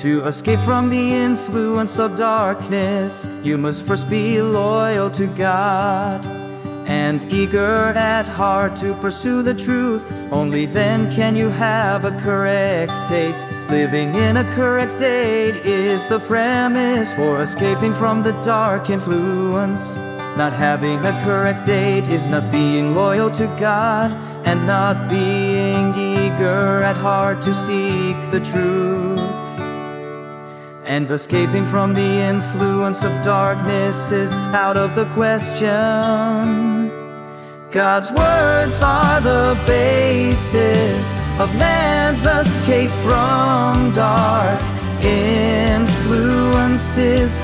To escape from the influence of darkness, you must first be loyal to God and eager at heart to pursue the truth. Only then can you have a correct state. Living in a correct state is the premise for escaping from the dark influence. Not having a correct state is not being loyal to God and not being eager at heart to seek the truth. And escaping from the influence of darkness is out of the question. God's words are the basis of man's escape from dark influences.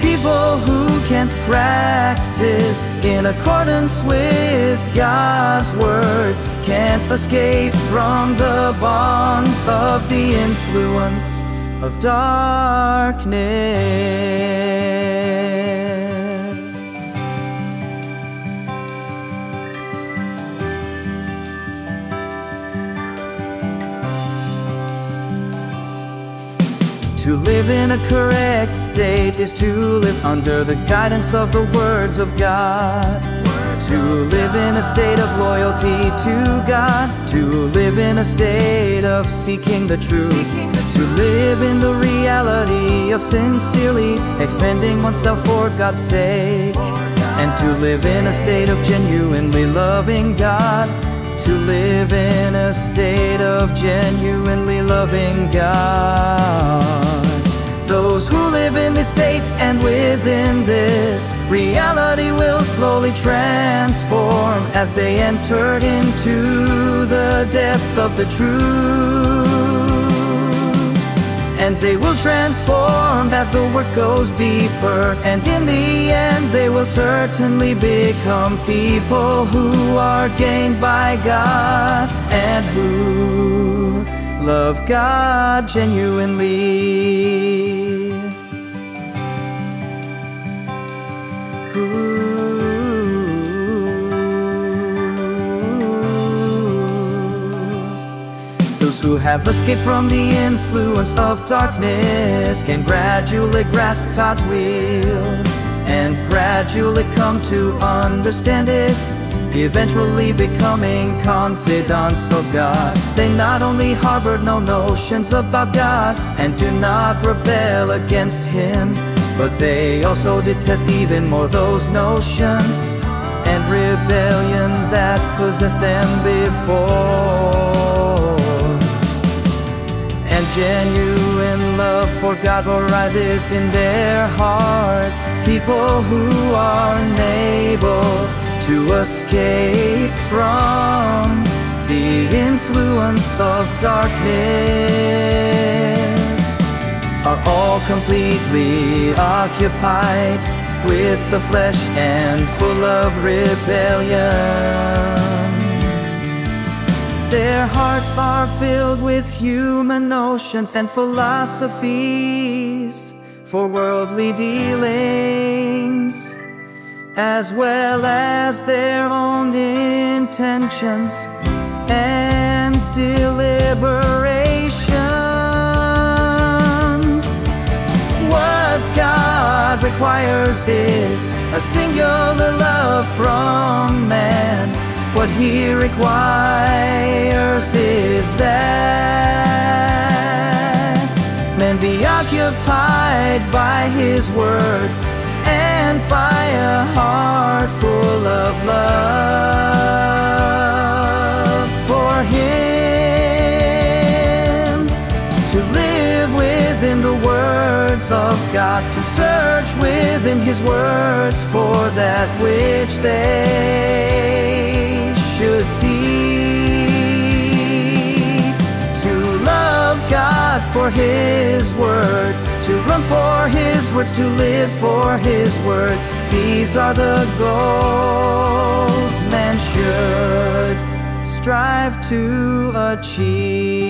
People who can practice in accordance with God's words can't escape from the bonds of the influence of darkness. To live in a correct state is to live under the guidance of the words of God. To live in a state of loyalty to God. To live in a state of seeking the truth. To live in the reality of sincerely expending oneself for God's sake. And to live in a state of genuinely loving God. To live in a state of genuinely loving God. Those who live in these states and within this reality will slowly transform as they enter into the depth of the truth. And they will transform as the work goes deeper, and in the end they will certainly become people who are gained by God and who love God genuinely. Those who have escaped from the influence of darkness can gradually grasp God's will and gradually come to understand it, eventually becoming confidants of God. They not only harbor no notions about God and do not rebel against Him, but they also detest even more those notions and rebellion that possessed them before. And genuine love for God arises in their hearts. People who are unable to escape from the influence of darkness are all completely occupied with the flesh and full of rebellion. Their hearts are filled with human notions and philosophies for worldly dealings, as well as their own intentions and deliberations. What God requires is a singular love from man. What He requires is that man be occupied by His words and by a heart full of love for Him. To live within the words of God, to search within His words for that which they should see. To love God for His words, to run for His words, to live for His words. These are the goals man should strive to achieve.